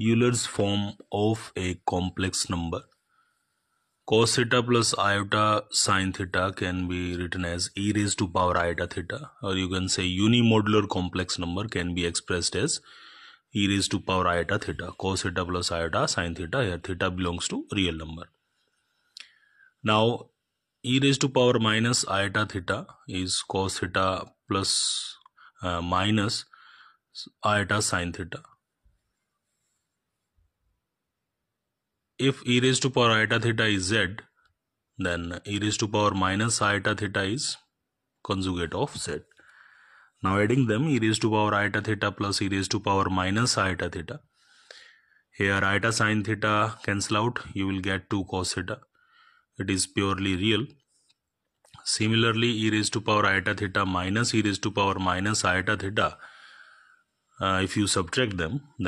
Euler's form of a complex number. Cos theta plus iota sine theta can be written as e raised to power iota theta, or you can say unimodular complex number can be expressed as e raised to power iota theta. Cos theta plus iota sine theta, here theta belongs to real number. Now e raised to power minus iota theta is cos theta plus minus iota sine theta. If e raised to power iota theta is z, then e raised to power minus iota theta is conjugate of z. Now adding them, e raised to power iota theta plus e raised to power minus iota theta. Here iota sine theta cancel out, you will get 2 cos theta. It is purely real. Similarly, e raised to power iota theta minus e raised to power minus iota theta, if you subtract them, then